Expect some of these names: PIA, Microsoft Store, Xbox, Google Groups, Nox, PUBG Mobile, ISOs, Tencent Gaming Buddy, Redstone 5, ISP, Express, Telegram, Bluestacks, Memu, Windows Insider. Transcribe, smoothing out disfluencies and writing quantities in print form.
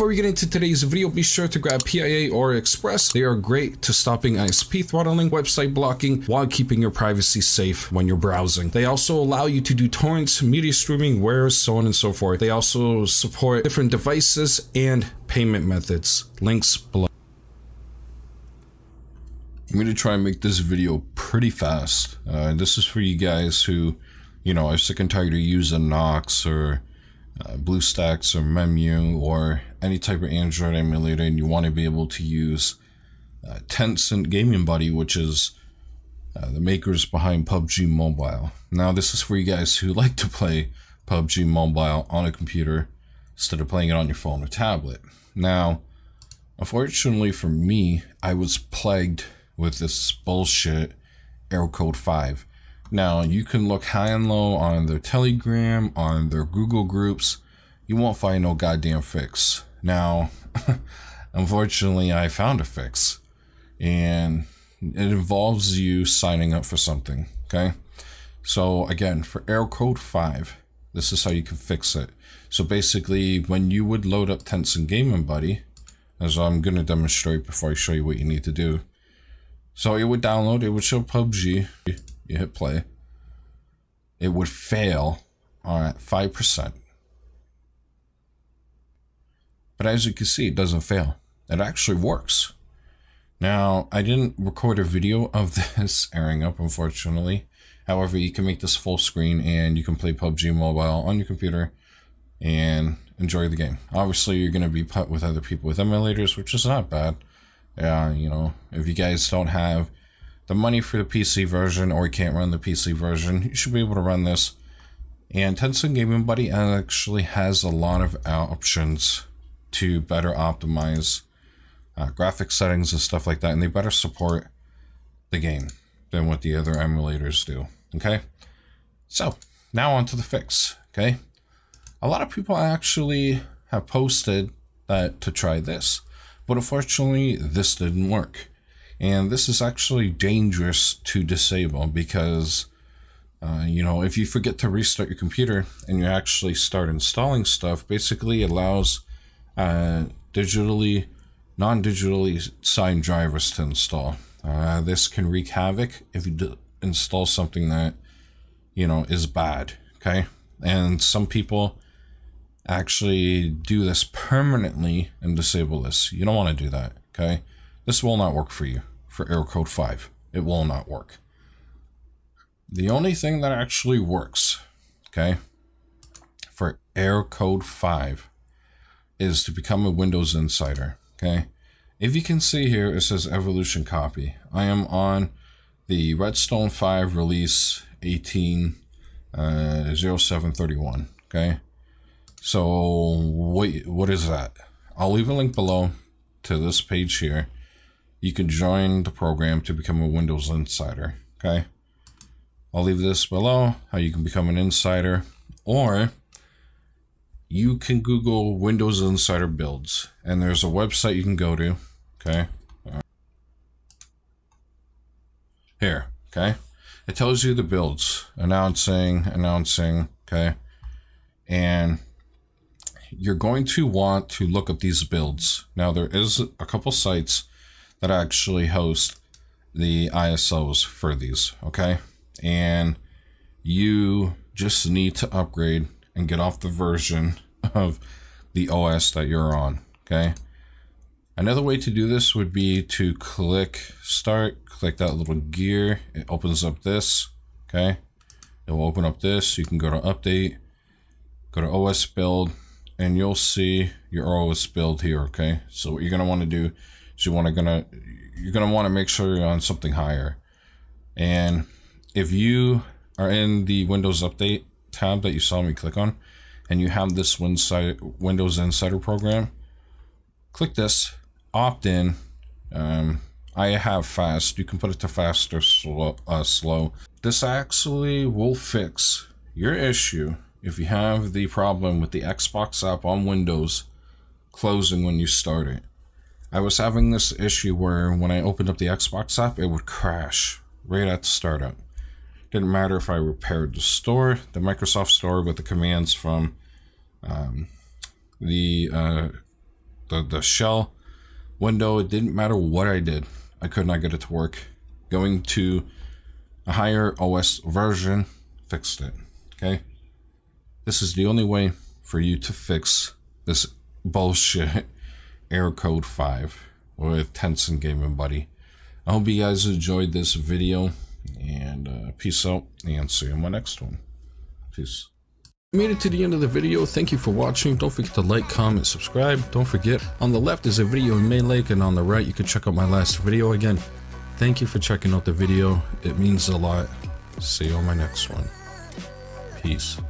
before we get into today's video, be sure to grab PIA or Express. They are great to stopping ISP throttling, website blocking, while keeping your privacy safe when you're browsing. They also allow you to do torrents, media streaming, wares, so on and so forth. They also support different devices and payment methods. Links below. I'm going to try and make this video pretty fast. This is for you guys who, you know, are sick and tired of using Nox or Bluestacks or Memu or any type of Android emulator, and you want to be able to use Tencent Gaming Buddy, which is the makers behind PUBG Mobile. Now, this is for you guys who like to play PUBG Mobile on a computer instead of playing it on your phone or tablet. Now, unfortunately for me, I was plagued with this bullshit Xbox 5. Now, you can look high and low on their Telegram, on their Google Groups. You won't find no goddamn fix. Now, unfortunately, I found a fix, and it involves you signing up for something, okay? So again, for Xbox 5, this is how you can fix it. So basically, when you would load up Tencent Gaming Buddy, as I'm going to demonstrate before I show you what you need to do. So it would download, it would show PUBG, you hit play, it would fail at 5%. But as you can see, it doesn't fail. It actually works. Now, I didn't record a video of this airing up, unfortunately. However, you can make this full screen and you can play PUBG Mobile on your computer and enjoy the game. Obviously, you're going to be put with other people with emulators, which is not bad. You know, if you guys don't have the money for the PC version or you can't run the PC version, you should be able to run this. And Tencent Gaming Buddy actually has a lot of options to better optimize graphic settings and stuff like that, and they better support the game than what the other emulators do, okay? So, now on to the fix, okay? A lot of people actually have posted that to try this, but unfortunately, this didn't work. And this is actually dangerous to disable because, you know, if you forget to restart your computer and you actually start installing stuff, basically it allows digitally, non-digitally signed drivers to install. This can wreak havoc if you install something that, you know, is bad, okay? And some people actually do this permanently and disable this. You don't want to do that, okay? This will not work for you for Xbox 5. It will not work. The only thing that actually works, okay, for Xbox 5 is to become a Windows Insider, okay? If you can see here, it says Evolution Copy. I am on the Redstone 5 release 18.0731, okay? So what is that? I'll leave a link below to this page here. You can join the program to become a Windows Insider, okay? I'll leave this below, how you can become an insider, or you can Google Windows Insider builds, and there's a website you can go to, okay? Here, okay? It tells you the builds, announcing, okay? And you're going to want to look up these builds. Now, there is a couple sites that actually host the ISOs for these, okay? And you just need to upgrade and get off the version of the OS that you're on, okay? Another way to do this would be to click start, click that little gear, it opens up this, okay? It will open up this, you can go to update, go to OS build, and you'll see your OS build here, okay? So what you're gonna wanna do is you're gonna wanna make sure you're on something higher. And if you are in the Windows Update tab that you saw me click on, and you have this Windows Insider program, click this, opt in. I have fast, you can put it to fast or slow, This actually will fix your issue if you have the problem with the Xbox app on Windows closing when you start it. I was having this issue where when I opened up the Xbox app, it would crash right at the startup. Didn't matter if I repaired the store, the Microsoft Store, with the commands from the the shell window. It didn't matter what I did, I could not get it to work. Going to a higher OS version fixed it. Okay, this is the only way for you to fix this bullshit error code 5 with Tencent Gaming Buddy. I hope you guys enjoyed this video, and peace out, and see you in my next one. Peace. Made it to the end of the video. Thank you for watching. Don't forget to like, comment, subscribe. Don't forget, on the left is a video you may like, and on the right you can check out my last video. Again, thank you for checking out the video. It means a lot. See you on my next one. Peace.